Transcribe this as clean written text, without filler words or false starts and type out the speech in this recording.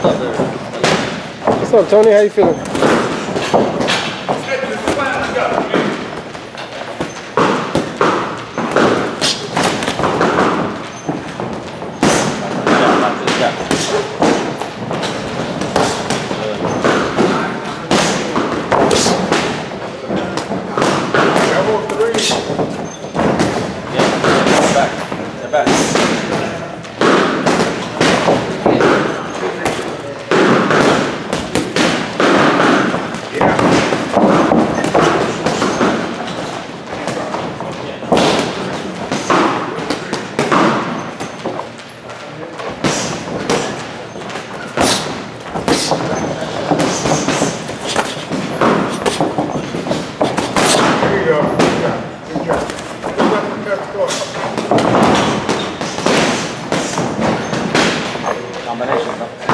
What's up, Tony? How you feeling? Combination, huh?